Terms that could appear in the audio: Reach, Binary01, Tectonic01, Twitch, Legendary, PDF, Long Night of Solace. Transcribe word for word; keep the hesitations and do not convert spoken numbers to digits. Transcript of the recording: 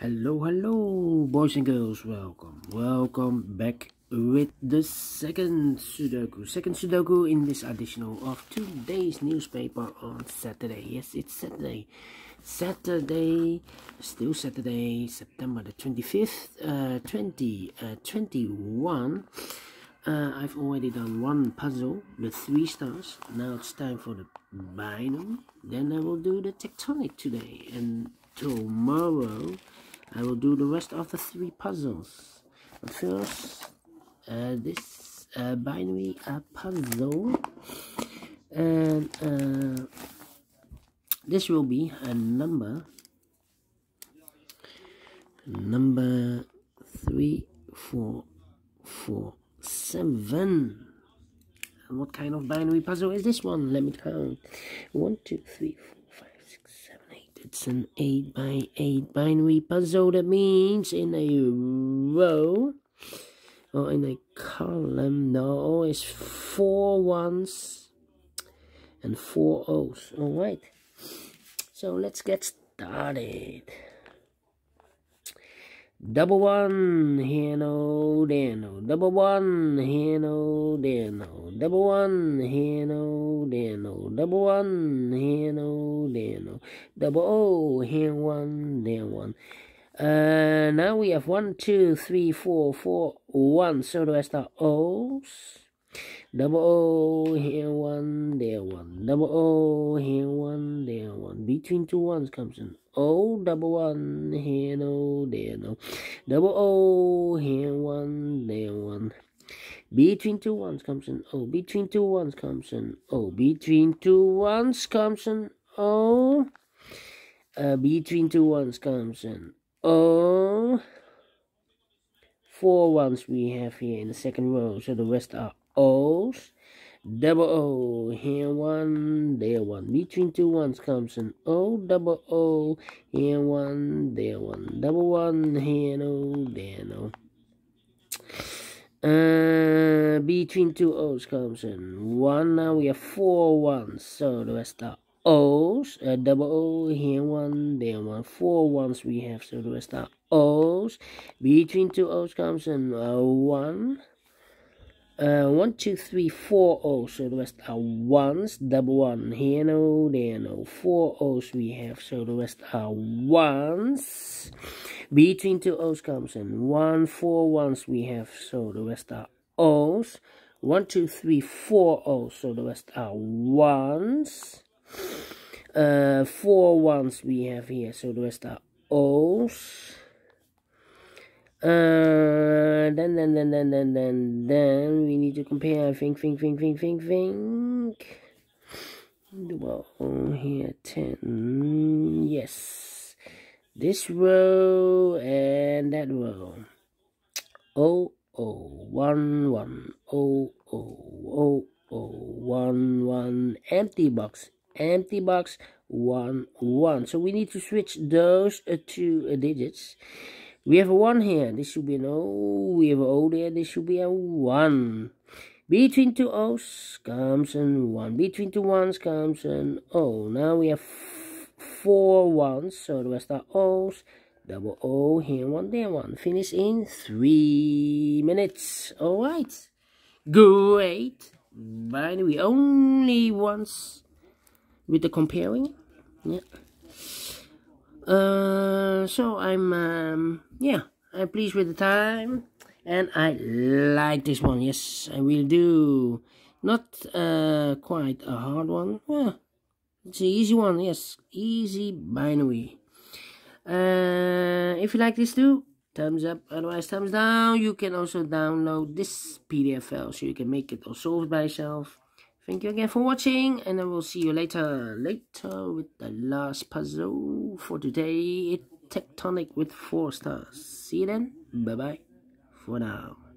Hello, hello, boys and girls, welcome, welcome back with the second Sudoku. Second Sudoku in this additional of today's newspaper on Saturday. Yes, it's Saturday. Saturday, still Saturday, September the twenty-fifth, uh, twenty twenty-one. Uh, I've already done one puzzle with three stars. Now it's time for the binary. Then I will do the tectonic today, and tomorrow I will do the rest of the three puzzles. But first, uh, this uh, binary uh, puzzle, and uh, this will be a number, number three, four, four, seven. And what kind of binary puzzle is this one? Let me count. One, two, three, four, five, six, seven, eight. It's an eight by eight binary puzzle. That means in a row or in a column there are always four ones and four O's. Alright, so let's get started. Double one here, no there, no. Double one here, no there, no. Double one here, no there, no. Double one here, no there, no. Double O here, one there, one. Uh, now we have one, two, three, four, four, one. So the rest are O's. Double O here, one there, one. Double O here, one there, one. Between two ones comes an O. Double one here, no there, no. Double O here, one there, one. Between two ones comes an O. Between two ones comes an O. Between two ones comes an O. Uh, between two ones comes an O. Four ones we have here in the second row, so the rest are O's. Double O here, one there, one. Between two ones comes an O. Double O here, one there, one. Double one here, no there, no. Uh, between two O's comes an one. Now we have four ones, so the rest are O's. Uh, double O here, one there, one. Four ones we have, so the rest are O's. Between two O's comes an uh, one. Uh, one, two, three, four O's, so the rest are ones. Double one here, no there, no. Four O's we have, so the rest are ones. Between two O's comes in one. Four ones we have, so the rest are O's. One, two, three, four O's, so the rest are ones. Uh, four ones we have here, so the rest are O's. Uh, then, then, then, then, then, then, then, we need to compare, think, think, think, think, think, think, well, here, ten, yes, this row, and that row, oh, oh, one, one, oh, oh, oh, oh, one, one, empty box, empty box, one, one, so we need to switch those uh, two uh, digits. We have a one here, this should be an O. We have an O there, this should be a one. Between two O's comes an one. Between two ones comes an O. Now we have four ones, so the rest are O's. Double O here, one there, one. Finish in three minutes. Alright. Great. Binary only once with the comparing. Yeah. Uh, so I'm, um, yeah, I'm pleased with the time, and I like this one, yes, I will do, not, uh, quite a hard one, yeah, it's an easy one, yes, easy binary. Uh, if you like this too, thumbs up, otherwise thumbs down. You can also download this P D F file, so you can make it or solve it by yourself. Thank you again for watching, and I will see you later, later with the last puzzle for today. It's Tectonic with four stars. See you then, bye bye for now.